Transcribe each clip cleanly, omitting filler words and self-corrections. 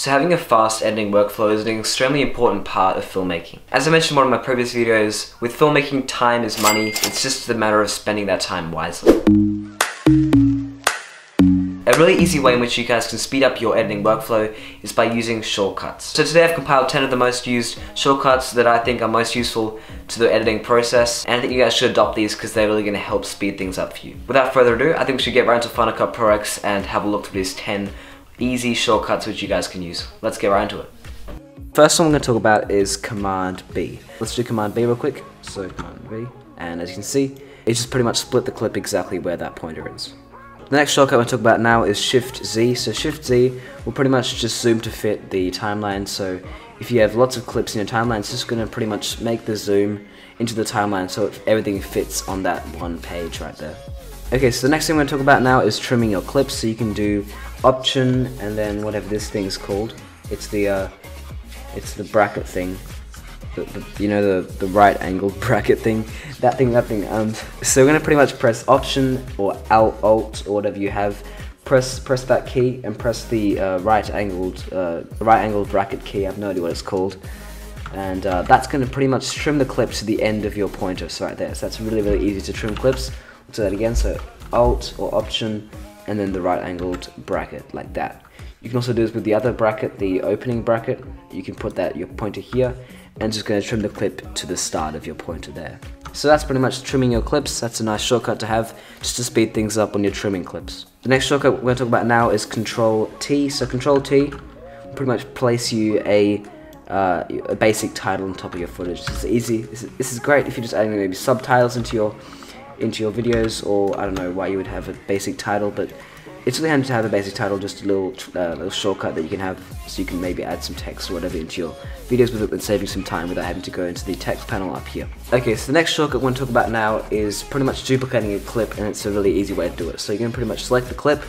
So having a fast editing workflow is an extremely important part of filmmaking. As I mentioned in one of my previous videos, with filmmaking, time is money. It's just a matter of spending that time wisely. A really easy way in which you guys can speed up your editing workflow is by using shortcuts. So today I've compiled 10 of the most used shortcuts that I think are most useful to the editing process, and I think you guys should adopt these because they're really going to help speed things up for you. Without further ado, I think we should get right into Final Cut Pro X and have a look through these 10 easy shortcuts which you guys can use. Let's get right into it. First one I'm going to talk about is Command B. Let's do Command B real quick. So Command B, and as you can see, it just pretty much split the clip exactly where that pointer is. The next shortcut we're going to talk about now is Shift Z. So Shift Z will pretty much just zoom to fit the timeline. So if you have lots of clips in your timeline, it's just going to pretty much make the zoom into the timeline so everything fits on that one page right there. Okay, so the next thing we're going to talk about now is trimming your clips. So you can do Option and then whatever this thing's called. It's the bracket thing. You know, the right angle bracket thing, that thing. So we're gonna pretty much press Option or Alt or whatever you have. Press that key and press the right angled bracket key. I have no idea what it's called. And that's gonna pretty much trim the clip to the end of your pointer. So right there. So that's really easy to trim clips. We'll do that again. So Alt or Option and then the right angled bracket like that. You can also do this with the other bracket, the opening bracket. You can put your pointer here, and just going to trim the clip to the start of your pointer there. So that's pretty much trimming your clips. That's a nice shortcut to have, just to speed things up when you're trimming clips. The next shortcut we're going to talk about now is Control T. So Control T will pretty much place you a basic title on top of your footage. This is easy. This is great if you're just adding maybe subtitles into your videos, or I don't know why you would have a basic title, but it's really handy to have a basic title, just a little shortcut that you can have, so you can maybe add some text or whatever into your videos with it, and saving some time without having to go into the text panel up here. Okay, so the next shortcut I want to talk about now is pretty much duplicating a clip, and it's a really easy way to do it. So you can pretty much select the clip,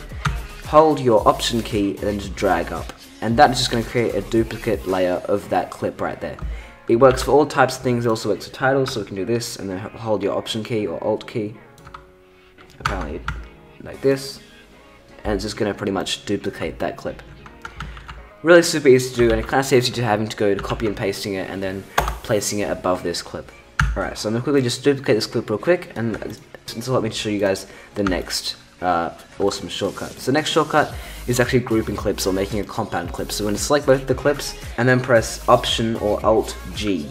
hold your Option key, and then just drag up. And that is just going to create a duplicate layer of that clip right there. It works for all types of things. It also works for titles, so we can do this, and then hold your Option key or Alt key, apparently like this. And it's just going to pretty much duplicate that clip. Really super easy to do, and it kind of saves you to having to go to copy and pasting it and then placing it above this clip. Alright, so I'm going to quickly just duplicate this clip real quick, and this will let me show you guys the next awesome shortcut. So the next shortcut is actually grouping clips or making a compound clip. So we're going to select both the clips and then press Option or Alt G.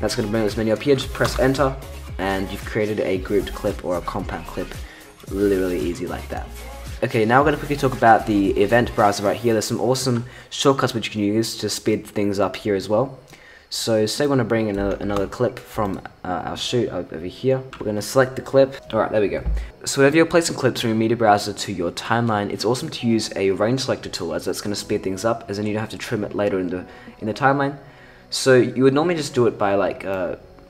That's going to bring this menu up here. Just press Enter and you've created a grouped clip or a compound clip. Really easy like that. Okay, now we're going to quickly talk about the event browser right here. There's some awesome shortcuts which you can use to speed things up here as well. So say we want to bring another clip from our shoot over here. We're going to select the clip. Alright, there we go. So whenever you're placing clips from your media browser to your timeline, it's awesome to use a range selector tool, as that's going to speed things up, as then you don't have to trim it later in the timeline. So you would normally just do it by like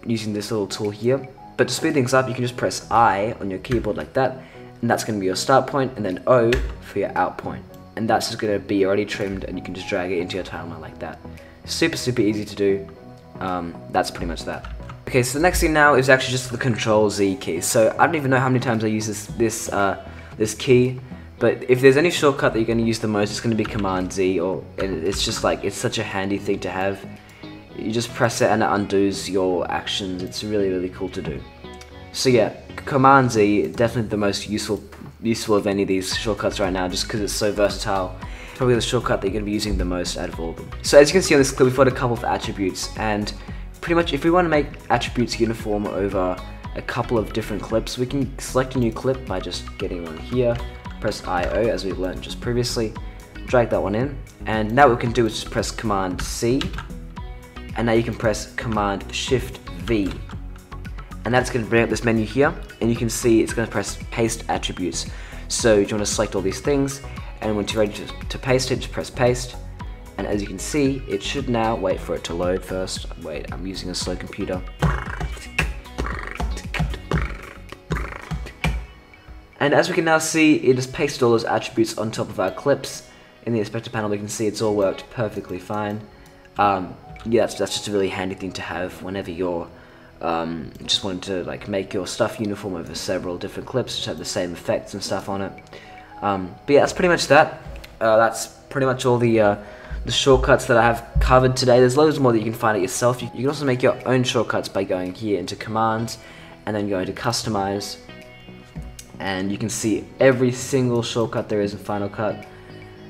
using this little tool here. But to speed things up, you can just press I on your keyboard like that, and that's going to be your start point, and then O for your out point. And that's just going to be already trimmed, and you can just drag it into your timeline like that. Super easy to do. That's pretty much that. Okay, so the next thing now is actually just the Control Z key. So I don't even know how many times I use this key, but if there's any shortcut that you're going to use the most, it's going to be Command Z, and it's just like, it's such a handy thing to have. You just press it and it undoes your actions. It's really cool to do. So yeah, Command Z, definitely the most useful of any of these shortcuts right now, just because it's so versatile. Probably the shortcut that you're going to be using the most out of all of them. So as you can see on this clip, we've got a couple of attributes, and pretty much if we want to make attributes uniform over a couple of different clips, we can select a new clip by just getting one here, press IO as we've learned just previously, drag that one in, and now what we can do is just press Command C, and now you can press Command Shift V, and that's going to bring up this menu here, and you can see it's going to press Paste Attributes. So you want to select all these things, and once you're ready to paste it, just press Paste, and as you can see, it should now, wait for it to load first, wait, I'm using a slow computer, and as we can now see, it has pasted all those attributes on top of our clips. In the inspector panel, we can see it's all worked perfectly fine. Yeah, that's just a really handy thing to have whenever you're just wanting to like make your stuff uniform over several different clips, just have the same effects and stuff on it. But yeah, that's pretty much that. That's pretty much all the shortcuts that I have covered today. There's loads more that you can find out yourself. You can also make your own shortcuts by going here into Commands and then going to Customize, and you can see every single shortcut there is in Final Cut.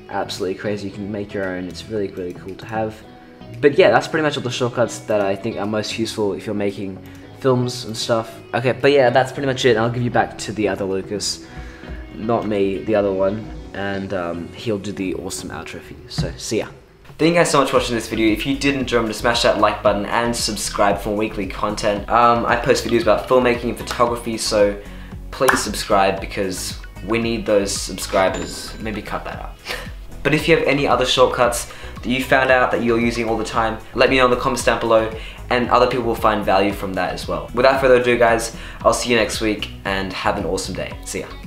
Absolutely crazy. You can make your own. It's really, really cool to have. But yeah, that's pretty much all the shortcuts that I think are most useful if you're making films and stuff. Okay, but yeah, that's pretty much it. I'll give you back to the other Lucas, not me, the other one, and he'll do the awesome outro for you. So, see ya. Thank you guys so much for watching this video. If you did enjoy, remember to smash that like button and subscribe for weekly content. I post videos about filmmaking and photography, so please subscribe because we need those subscribers. Maybe cut that up. But if you have any other shortcuts that you found out that you're using all the time, let me know in the comments down below, and other people will find value from that as well. Without further ado guys, I'll see you next week, and have an awesome day. See ya.